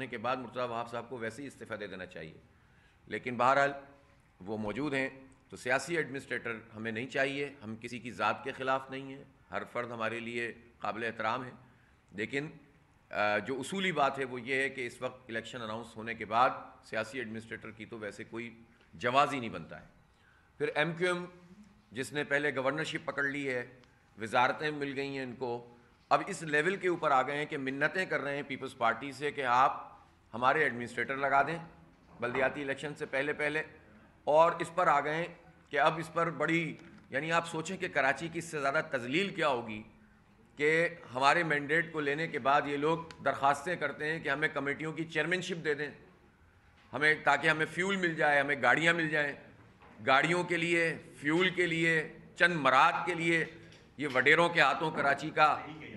होने के बाद मुर्तज़ा वहाब साहब को वैसे ही इस्तीफ़ा दे देना चाहिए, लेकिन बहरहाल वो मौजूद हैं। तो सियासी एडमिनिस्ट्रेटर हमें नहीं चाहिए, हम किसी की ज़ात के ख़िलाफ़ नहीं हैं, हर फ़र्द हमारे लिए काबिल एहतराम है, लेकिन जो उसूली बात है वो ये है कि इस वक्त इलेक्शन अनाउंस होने के बाद सियासी एडमिनिस्ट्रेटर की तो वैसे कोई जवाज़ ही नहीं बनता है। फिर MQM जिसने पहले गवर्नरशिप पकड़ ली है, वजारतें मिल गई हैं इनको, अब इस लेवल के ऊपर आ गए हैं कि मिन्नतें कर रहे हैं पीपल्स पार्टी से कि आप हमारे एडमिनिस्ट्रेटर लगा दें बल्दियाती इलेक्शन से पहले पहले, और इस पर आ गए हैं कि अब इस पर बड़ी, यानी आप सोचें कि कराची की इससे ज़्यादा तजलील क्या होगी कि हमारे मैंडेट को लेने के बाद ये लोग दरख्वास्तें करते हैं कि हमें कमेटियों की चेयरमैनशिप दे दें, हमें, ताकि हमें फ्यूल मिल जाए, हमें गाड़ियाँ मिल जाएँ, गाड़ियों के लिए, फ्यूल के लिए, चंद मराद के लिए ये वडेरों के हाथों कराची का,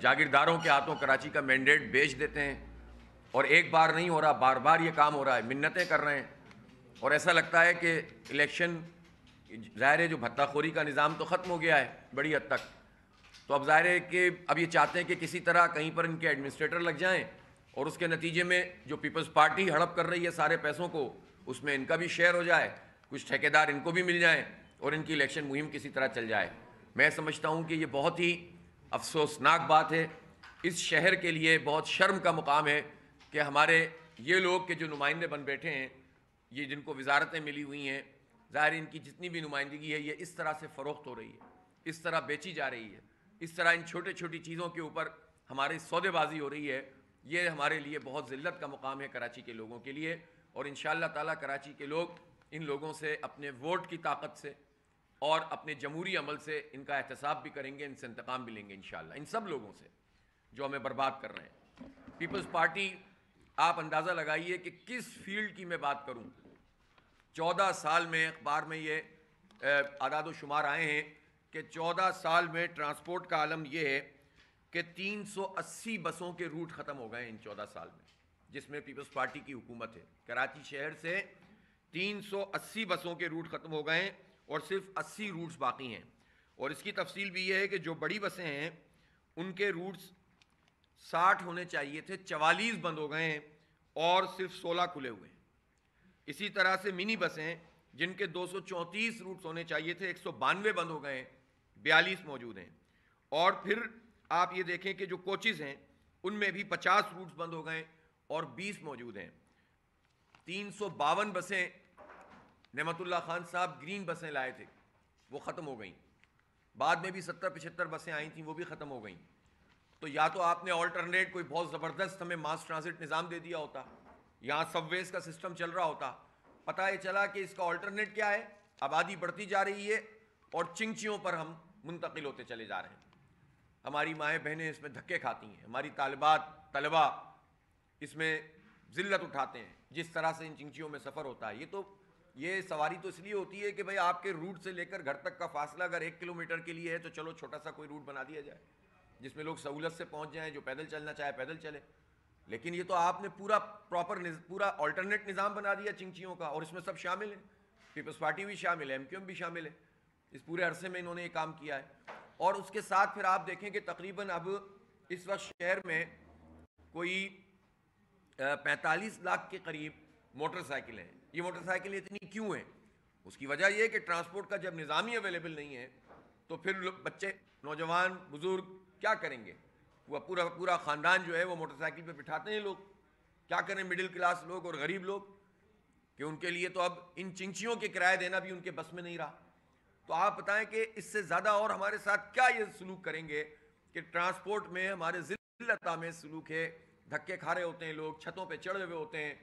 जागीरदारों के हाथों कराची का मैंडेट बेच देते हैं। और एक बार नहीं हो रहा, बार बार ये काम हो रहा है, मिन्नतें कर रहे हैं। और ऐसा लगता है कि इलेक्शन, ज़ाहिर है जो भत्ताखोरी का निज़ाम तो ख़त्म हो गया है बड़ी हद तक, तो अब ज़ाहिर है कि अब ये चाहते हैं कि किसी तरह कहीं पर इनके एडमिनिस्ट्रेटर लग जाएँ, और उसके नतीजे में जो पीपल्स पार्टी हड़प कर रही है सारे पैसों को, उसमें इनका भी शेयर हो जाए, कुछ ठेकेदार इनको भी मिल जाएँ और इनकी इलेक्शन मुहिम किसी तरह चल जाए। मैं समझता हूँ कि ये बहुत ही अफसोसनाक बात है, इस शहर के लिए बहुत शर्म का मुकाम है कि हमारे ये लोग के जो नुमाइंदे बन बैठे हैं, ये जिनको वजारतें मिली हुई हैं, ज़ाहिर इनकी जितनी भी नुमाइंदगी है ये इस तरह से फ़रोख्त हो रही है, इस तरह बेची जा रही है, इस तरह इन छोटे छोटी चीज़ों के ऊपर हमारी सौदेबाजी हो रही है। ये हमारे लिए बहुत ज़िल्लत का मुकाम है कराची के लोगों के लिए, और इंशाअल्लाह ताला कराची के लोग इन लोगों से अपने वोट की ताकत से और अपने जमहूरी अमल से इनका एहतसाब भी करेंगे, इनसे इंतकाम भी लेंगे इंशाल्लाह, इन सब लोगों से जो हमें बर्बाद कर रहे हैं। पीपल्स पार्टी, आप अंदाज़ा लगाइए कि किस फील्ड की मैं बात करूं, 14 साल में अखबार में ये आदाद व शुमार आए हैं कि 14 साल में ट्रांसपोर्ट का आलम यह है कि 380 बसों के रूट ख़त्म हो गए इन 14 साल में, जिसमें पीपल्स पार्टी की हुकूमत है। कराची शहर से 380 बसों के रूट ख़त्म हो गए और सिर्फ 80 रूट्स बाकी हैं। और इसकी तफसील भी ये है कि जो बड़ी बसें हैं उनके रूट्स 60 होने चाहिए थे, 44 बंद हो गए हैं और सिर्फ 16 खुले हुए हैं। इसी तरह से मिनी बसें जिनके 234 रूट्स होने चाहिए थे, 192 बंद हो गए हैं, 42 मौजूद हैं। और फिर आप ये देखें कि जो कोचेज़ हैं उनमें भी 50 रूट्स बंद हो गए और 20 मौजूद हैं। 352 बसें नेमतुल्ला खान साहब ग्रीन बसें लाए थे, वो ख़त्म हो गई, बाद में भी 70-75 बसें आई थी, वो भी ख़त्म हो गई। तो या तो आपने ऑल्टरनेट कोई बहुत ज़बरदस्त हमें मास ट्रांसिट निज़ाम दे दिया होता, यहाँ सबवेज का सिस्टम चल रहा होता, पता ये चला कि इसका ऑल्टरनेट क्या है, आबादी बढ़ती जा रही है और चिंचियों पर हम मुंतकिल होते चले जा रहे हैं। हमारी माएँ बहनें इसमें धक्के खाती हैं, हमारी तालिबात तलबा इसमें ज़िल्लत उठाते हैं, जिस तरह से इन चिंचियों में सफ़र होता है। ये सवारी तो इसलिए होती है कि भाई आपके रूट से लेकर घर तक का फासला अगर 1 किलोमीटर के लिए है तो चलो छोटा सा कोई रूट बना दिया जाए जिसमें लोग सहूलत से पहुंच जाएं, जो पैदल चलना चाहे पैदल चले। लेकिन ये तो आपने पूरा ऑल्टरनेट निज़ाम बना दिया चिंचियों का, और इसमें सब शामिल हैं, पीपल्स पार्टी भी शामिल है, MQM भी शामिल है। इस पूरे अरसे में इन्होंने ये काम किया है। और उसके साथ फिर आप देखें कि तकरीबन अब इस वक्त शहर में कोई 45 लाख के करीब मोटरसाइकिलें हैं। ये मोटरसाइकिलें इतनी क्यों हैं? उसकी वजह यह है कि ट्रांसपोर्ट का जब निज़ाम ही अवेलेबल नहीं है तो फिर बच्चे, नौजवान, बुज़ुर्ग क्या करेंगे? वह पूरा ख़ानदान जो है वो मोटरसाइकिल पे बिठाते हैं लोग। क्या करें मिडिल क्लास लोग और गरीब लोग, कि उनके लिए तो अब इन चिंचियों के किराए देना भी उनके बस में नहीं रहा। तो आप बताएं कि इससे ज़्यादा और हमारे साथ क्या ये सलूक करेंगे कि ट्रांसपोर्ट में हमारे ज़िल्लता में सलूक है, धक्के खा रहे होते हैं लोग, छतों पर चढ़े हुए होते हैं,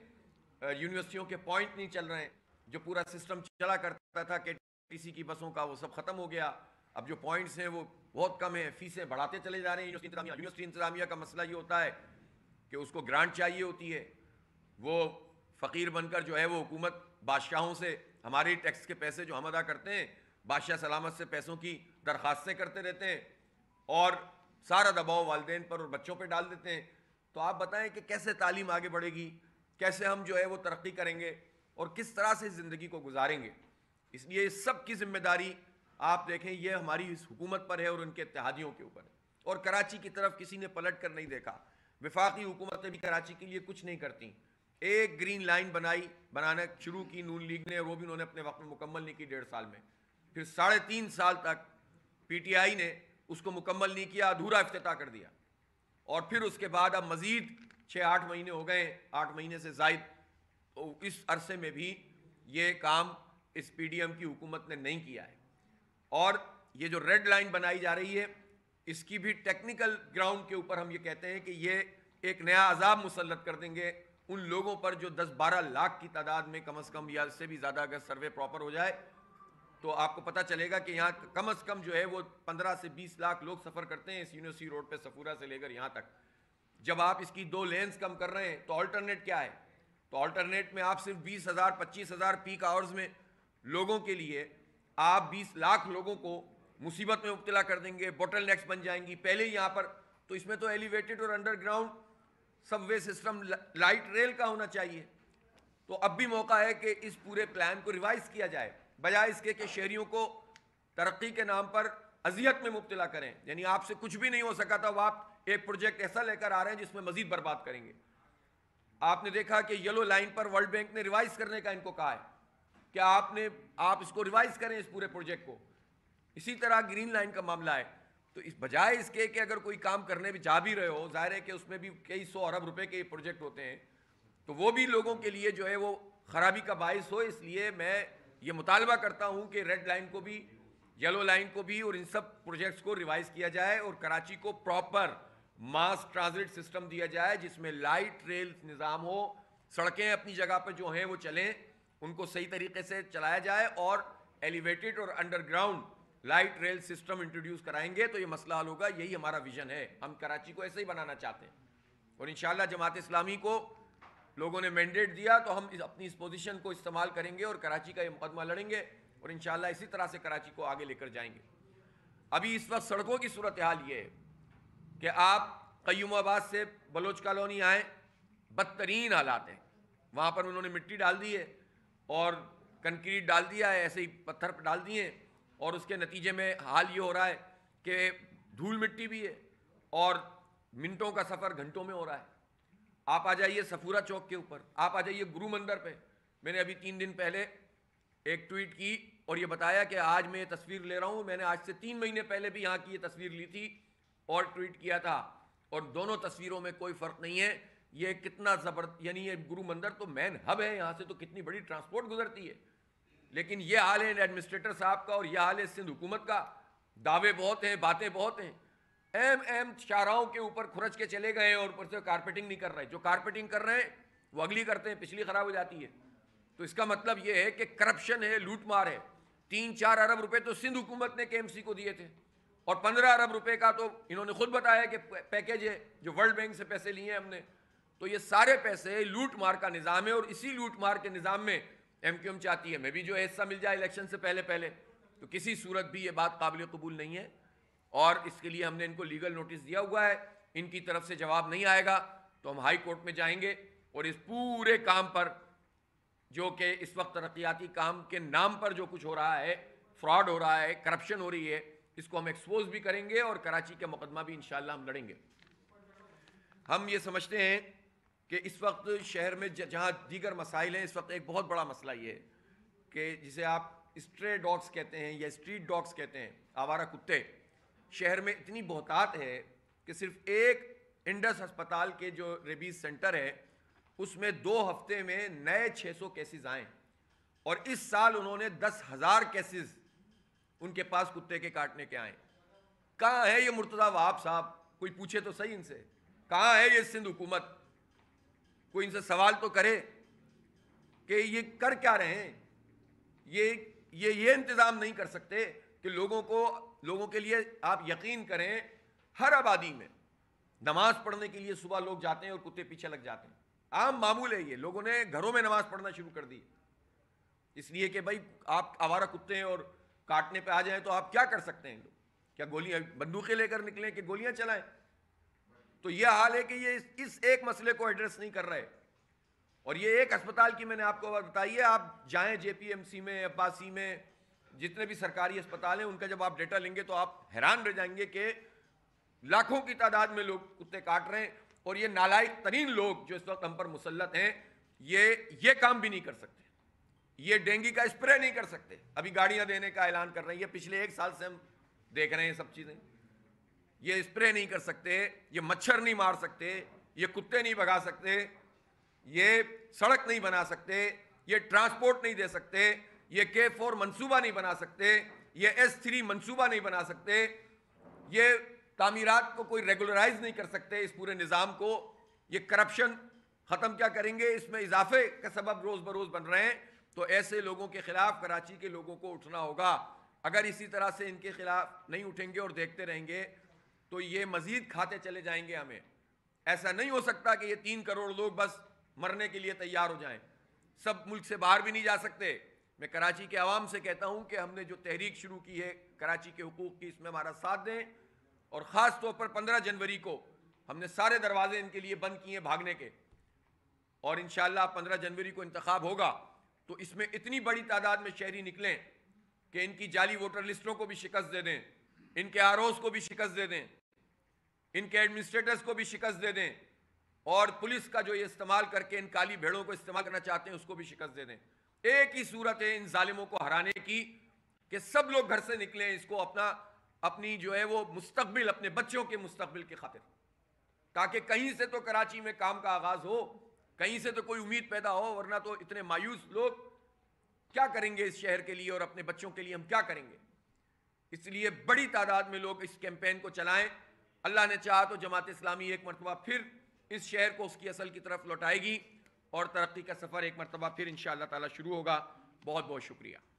यूनिवर्सिटियों के पॉइंट नहीं चल रहे हैं। जो पूरा सिस्टम चला करता था KTC की बसों का, वो सब ख़त्म हो गया। अब जो पॉइंट्स हैं वो बहुत कम हैं, फीसें बढ़ाते चले जा रहे हैं। यूनिवर्सिटी इंतज़ामिया का मसला ये होता है कि उसको ग्रांट चाहिए होती है, वो फ़कीर बनकर जो है वो हुकूमत बादशाहों से, हमारे टैक्स के पैसे जो हम अदा करते हैं, बादशाह सलामत से पैसों की दरख्वास्तें करते रहते हैं और सारा दबाव वालिदैन पर और बच्चों पर डाल देते हैं। तो आप बताएँ कि कैसे तालीम आगे बढ़ेगी, कैसे हम जो है वो तरक्की करेंगे और किस तरह से ज़िंदगी को गुजारेंगे? इसलिए इस सब की जिम्मेदारी आप देखें ये हमारी इस हुकूमत पर है और उनके इत्तेहादियों के ऊपर है। और कराची की तरफ किसी ने पलट कर नहीं देखा। वफाकी हुकूमतें भी कराची के लिए कुछ नहीं करती। एक ग्रीन लाइन बनाना शुरू की नून लीग ने, वो भी उन्होंने अपने वक्त में मुकम्मल नहीं की 1.5 साल में। फिर 3.5 साल तक PTI ने उसको मुकम्मल नहीं किया, अधूरा इफ्तिताह कर दिया। और फिर उसके बाद अब मज़ीद 6-8 महीने हो गए, 8 महीने से ज़ायद, तो इस अरसे में भी ये काम इस PDM की हुकूमत ने नहीं किया है। और ये जो रेड लाइन बनाई जा रही है, इसकी भी टेक्निकल ग्राउंड के ऊपर हम ये कहते हैं कि ये एक नया अजाब मुसल्लत कर देंगे उन लोगों पर जो 10-12 लाख की तादाद में कम अज़ कम, या इससे भी ज़्यादा अगर सर्वे प्रॉपर हो जाए तो आपको पता चलेगा कि यहाँ कम अज़ कम जो है वो 15 से 20 लाख लोग सफ़र करते हैं इस यूनिवर्सिटी रोड पे, सफोरा से लेकर यहाँ तक। जब आप इसकी 2 लेन्स कम कर रहे हैं तो अल्टरनेट क्या है? तो अल्टरनेट में आप सिर्फ 20,000-25,000 पीक आवर्स में लोगों के लिए आप 20 लाख लोगों को मुसीबत में मुब्तला कर देंगे, बोटल नेक्स बन जाएंगी पहले ही यहाँ पर। तो इसमें तो एलिवेटेड और underground subway system, light rail का होना चाहिए। तो अब भी मौका है कि इस पूरे प्लान को रिवाइज़ किया जाए, बजाय इसके कि शहरियों को तरक्की के नाम पर अजियत में मुब्तला करें। यानी आपसे कुछ भी नहीं हो सका था, वह आप एक प्रोजेक्ट ऐसा लेकर आ रहे हैं जिसमें मज़ीद बर्बाद करेंगे। आपने देखा कि येलो लाइन पर वर्ल्ड बैंक ने रिवाइज़ करने का इनको कहा है कि आप इसको रिवाइज़ करें, इस पूरे प्रोजेक्ट को। इसी तरह ग्रीन लाइन का मामला है। तो इस बजाय इसके कि अगर कोई काम करने भी जा भी रहे हो, जाहिर है कि उसमें भी कई 100 अरब रुपए के प्रोजेक्ट होते हैं, तो वो भी लोगों के लिए जो है वो खराबी का बायस हो। इसलिए मैं ये मुतालबा करता हूँ कि रेड लाइन को भी, येलो लाइन को भी और इन सब प्रोजेक्ट्स को रिवाइज किया जाए और कराची को प्रॉपर मास ट्रांजिट सिस्टम दिया जाए जिसमें लाइट रेल निज़ाम हो, सड़कें अपनी जगह पर जो हैं वो चलें, उनको सही तरीके से चलाया जाए, और एलिवेटेड और underground light rail system introduce कराएंगे तो ये मसला हल होगा। यही हमारा विजन है, हम कराची को ऐसे ही बनाना चाहते हैं। और इंशाल्लाह जमात इस्लामी को लोगों ने मैंडेट दिया तो हम अपनी इस पोजीशन को इस्तेमाल करेंगे और कराची का ये मुकदमा लड़ेंगे और इंशाल्लाह इसी तरह से कराची को आगे लेकर जाएंगे। अभी इस वक्त सड़कों की सूरत हाल ये है कि आप कय्यूमाबाद से बलोच कॉलोनी आएँ, बदतरीन हालात हैं। वहाँ पर उन्होंने मिट्टी डाल दी है और कंक्रीट डाल दिया है, ऐसे ही पत्थर डाल दिए, और उसके नतीजे में हाल ये हो रहा है कि धूल मिट्टी भी है और मिनटों का सफ़र घंटों में हो रहा है। आप आ जाइए सफोरा चौक के ऊपर, आप आ जाइए गुरु मंदिर पे। मैंने अभी 3 दिन पहले एक ट्वीट की और ये बताया कि आज मैं ये तस्वीर ले रहा हूँ, मैंने आज से 3 महीने पहले भी यहाँ की ये तस्वीर ली थी और ट्वीट किया था, और दोनों तस्वीरों में कोई फ़र्क नहीं है। ये कितना ज़बरदस्त, यानी ये गुरु मंदिर तो मेन हब है, यहाँ से तो कितनी बड़ी ट्रांसपोर्ट गुजरती है, लेकिन ये हाल है एडमिनिस्ट्रेटर साहब का और यह हाल है सिंध हुकूमत का। दावे बहुत हैं, बातें बहुत हैं, एम एम शाहराहों के ऊपर खुरच के चले गए और ऊपर से कारपेटिंग नहीं कर रहे। जो कारपेटिंग कर रहे हैं वो अगली करते हैं, पिछली ख़राब हो जाती है। तो इसका मतलब ये है कि करप्शन है, लूट मार है। 3-4 अरब रुपये तो सिंध हुकूमत ने KMC को दिए थे, और 15 अरब रुपये का तो इन्होंने खुद बताया कि पैकेज है जो वर्ल्ड बैंक से पैसे लिए हैं हमने। तो ये सारे पैसे लूट मार का निज़ाम है, और इसी लूट मार के निज़ाम में MQM चाहती है मैं भी जो हिस्सा मिल जाए इलेक्शन से पहले पहले। तो किसी सूरत भी ये बात काबिल कबूल नहीं है, और इसके लिए हमने इनको लीगल नोटिस दिया हुआ है। इनकी तरफ से जवाब नहीं आएगा तो हम हाई कोर्ट में जाएंगे, और इस पूरे काम पर जो कि इस वक्त तरक्याती काम के नाम पर जो कुछ हो रहा है, फ्रॉड हो रहा है, करप्शन हो रही है, इसको हम एक्सपोज भी करेंगे और कराची का मुकदमा भी इंशाल्लाह हम लड़ेंगे। हम ये समझते हैं कि इस वक्त शहर में जहाँ दीगर मसाइल हैं, इस वक्त एक बहुत बड़ा मसला ये है कि जिसे आप स्ट्रे डॉग्स कहते हैं या स्ट्रीट डॉग्स कहते हैं, आवारा कुत्ते। शहर में इतनी बहुतात है कि सिर्फ एक इंडस अस्पताल के जो रेबीज़ सेंटर है उसमें 2 हफ्ते में नए 600 केसेस आए, और इस साल उन्होंने 10,000 केसेस उनके पास कुत्ते के काटने के आए। कहाँ है ये मुर्तज़ा वहाब साहब? कोई पूछे तो सही इनसे, कहाँ है ये सिंध हुकूमत? कोई इनसे सवाल तो करे कि ये कर क्या रहे हैं। ये इंतज़ाम नहीं कर सकते कि लोगों के लिए, आप यकीन करें हर आबादी में नमाज़ पढ़ने के लिए सुबह लोग जाते हैं और कुत्ते पीछे लग जाते हैं, आम मामूल है ये। लोगों ने घरों में नमाज़ पढ़ना शुरू कर दी, इसलिए कि भाई आप आवारा कुत्ते हैं और काटने पे आ जाएं तो आप क्या कर सकते हैं? लोग क्या गोलियां, बंदूकें लेकर निकलें कि गोलियां चलाएं? तो यह हाल है कि ये इस एक मसले को एड्रेस नहीं कर रहे। और ये एक अस्पताल की मैंने आपको बताई है, आप जाएं JPMC में, अब्बासी में, जितने भी सरकारी अस्पताल हैं उनका जब आप डेटा लेंगे तो आप हैरान रह जाएंगे कि लाखों की तादाद में लोग कुत्ते काट रहे हैं। और ये नालायक तरीन लोग जो इस वक्त हम पर मुसल्लत हैं ये काम भी नहीं कर सकते, ये डेंगू का स्प्रे नहीं कर सकते। अभी गाड़ियां देने का ऐलान कर रही है, पिछले एक साल से हम देख रहे हैं सब चीज़ें। ये स्प्रे नहीं कर सकते, ये मच्छर नहीं मार सकते, ये कुत्ते नहीं भगा सकते, ये सड़क नहीं बना सकते, ये ट्रांसपोर्ट नहीं दे सकते, ये K4 मनसूबा नहीं बना सकते, ये S3 मनसूबा नहीं बना सकते, ये तामीरात को कोई रेगुलराइज नहीं कर सकते। इस पूरे निज़ाम को ये करप्शन ख़त्म क्या करेंगे, इसमें इजाफे का सबब रोज़ बरोज़ बन रहे हैं। तो ऐसे लोगों के ख़िलाफ़ कराची के लोगों को उठना होगा। अगर इसी तरह से इनके ख़िलाफ़ नहीं उठेंगे और देखते रहेंगे तो ये मज़ीद खाते चले जाएंगे हमें। ऐसा नहीं हो सकता कि ये 3 करोड़ लोग बस मरने के लिए तैयार हो जाएं। सब मुल्क से बाहर भी नहीं जा सकते। मैं कराची के आवाम से कहता हूं कि हमने जो तहरीक शुरू की है कराची के हुकूक़ की, इसमें हमारा साथ दें। और ख़ास तौर पर 15 जनवरी को हमने सारे दरवाजे इनके लिए बंद किए भागने के, और इंशाल्लाह 15 जनवरी को इंतखाब होगा तो इसमें इतनी बड़ी तादाद में शहरी निकलें कि इनकी जाली वोटर लिस्टों को भी शिकस्त दे दें, इनके आरओज़ को भी शिकस्त दे दें, इनके एडमिनिस्ट्रेटर्स को भी शिकस्त दे दें, और पुलिस का जो ये इस्तेमाल करके इन काली भेड़ों को इस्तेमाल करना चाहते हैं उसको भी शिकस्त दे दें। एक ही सूरत है इन जालिमों को हराने की कि सब लोग घर से निकलें, इसको अपनी जो है वो मुस्तकबिल, अपने बच्चों के मुस्तकबिल की खातिर, ताकि कहीं से तो कराची में काम का आगाज़ हो, कहीं से तो कोई उम्मीद पैदा हो, वरना तो इतने मायूस लोग क्या करेंगे इस शहर के लिए और अपने बच्चों के लिए हम क्या करेंगे। इसलिए बड़ी तादाद में लोग इस कैंपेन को चलाएं। अल्लाह ने चाहा तो जमात इस्लामी एक मरतबा फिर इस शहर को उसकी असल की तरफ लौटाएगी और तरक्की का सफ़र एक मरतबा फिर इंशाअल्लाह ताला शुरू होगा। बहुत बहुत शुक्रिया।